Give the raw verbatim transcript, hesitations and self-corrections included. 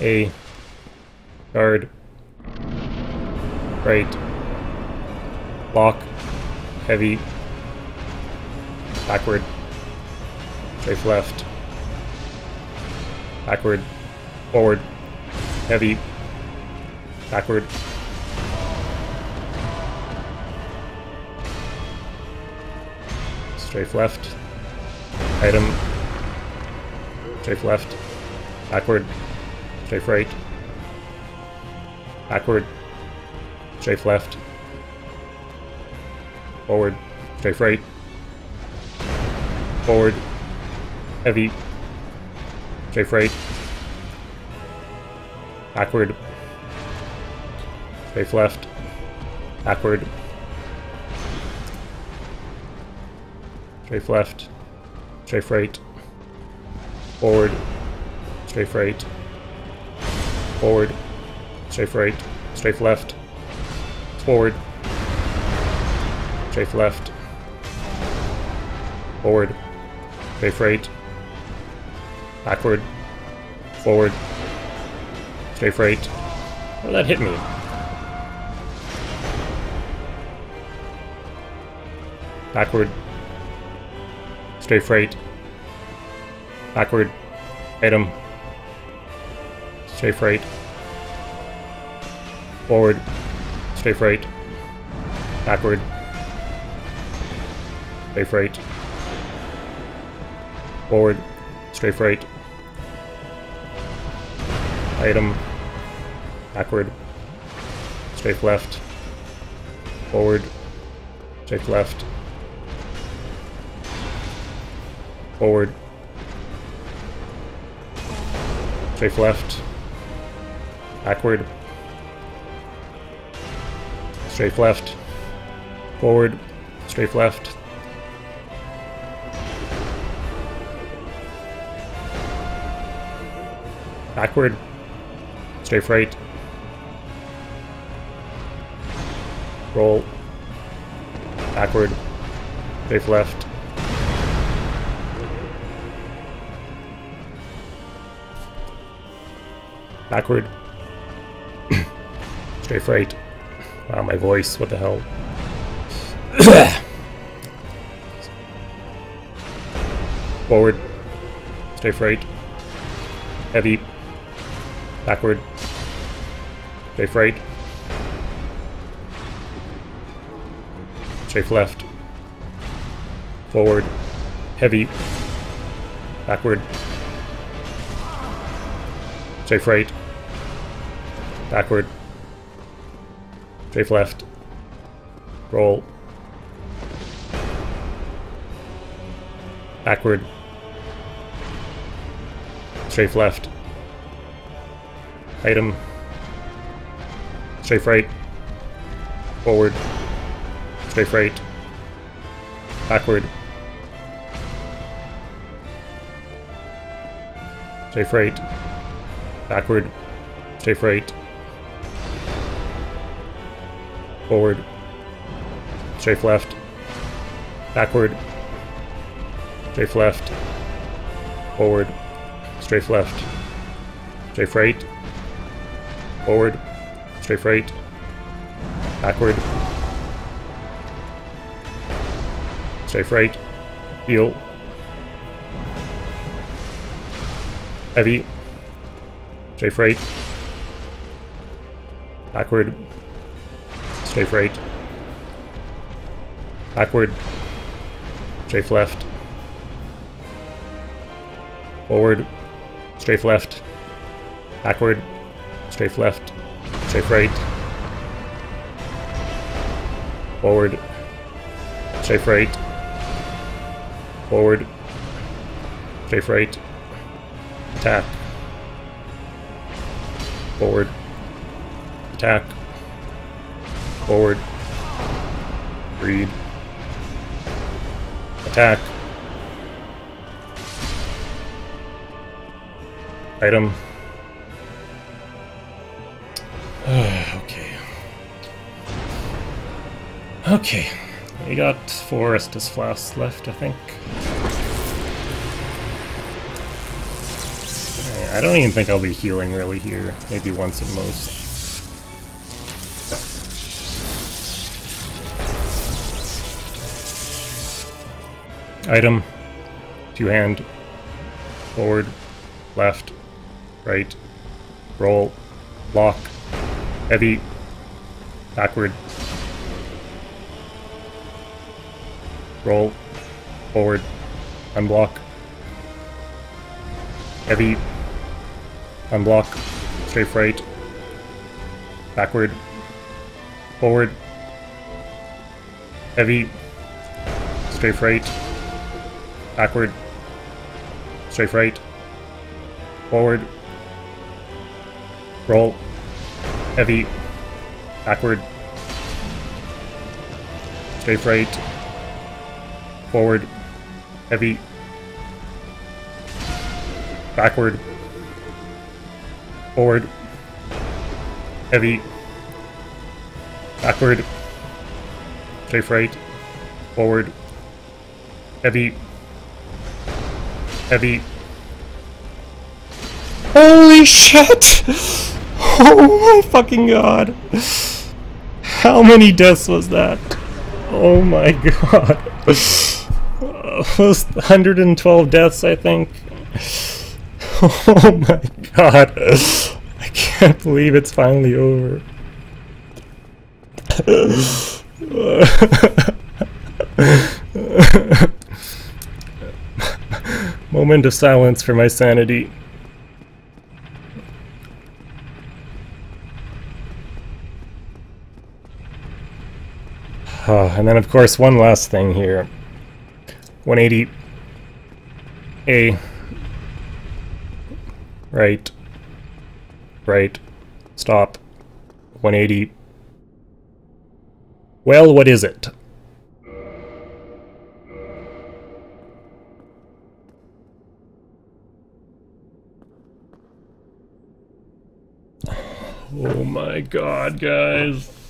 A. Guard. Right. Lock. Heavy. Backward. Safe left. Backward. Forward. Heavy. Backward. Strafe left. Item. Strafe left. Backward. Strafe right. Backward. Strafe left. Forward. Strafe right. Forward. Heavy. Strafe right. Backward. Strafe left. Backward. Strafe left. Strafe right. Forward. Strafe right. Forward. Strafe right. Strafe left. Forward. Strafe left. Forward. Strafe right. Backward. Forward. Strafe right. Where'd that hit me? Backward. Strafe right. Backward. Item. Strafe right. Forward. Strafe right. Backward. Strafe right. Forward. Strafe right. Item. Backward. Strafe left. Forward. Strafe left. Forward. Strafe left. Backward. Strafe left. Forward. Strafe left. Backward. Strafe right. Roll. Backward. Strafe left. Backward. Strafe right. Wow, my voice, what the hell? Forward. Strafe right. Heavy. Backward. Strafe right. Strafe left. Forward. Heavy. Backward. Strafe right. Backward. Strafe left. Roll. Backward. Strafe left. Item. Strafe right. Forward. Strafe right. Backward. Strafe right. Backward. Strafe right. Forward. Strafe left. Backward. Strafe left. Forward. Strafe left. Strafe right. Forward. Strafe right. Backward. Strafe right. Heel. Heavy. Strafe right. Backward. Strafe right. Backward. Strafe left. Forward. Strafe left. Backward. Strafe left. Strafe right. Forward. Strafe right. Forward. Strafe right. Attack. Forward. Attack. Forward. Read. Attack. Item. Okay. Okay. We got four Estus Flasks left, I think. I I don't even think I'll be healing really here. Maybe once at most. Item, two hand, forward, left, right, roll, block, heavy, backward, roll, forward, unblock, heavy, unblock, strafe right, backward, forward, heavy, strafe right, backward, strafe right, forward, roll, heavy, backward, strafe right, forward, heavy, backward, forward, heavy, backward, strafe right, forward, heavy, heavy. Holy shit! Oh my fucking god! How many deaths was that? Oh my god. Almost one hundred twelve deaths, I think. Oh my god. I can't believe it's finally over. Moment of silence for my sanity. Oh, and then of course one last thing here. one eighty. A. Right. Right. Stop. one eighty. Well, what is it? Oh my god, guys.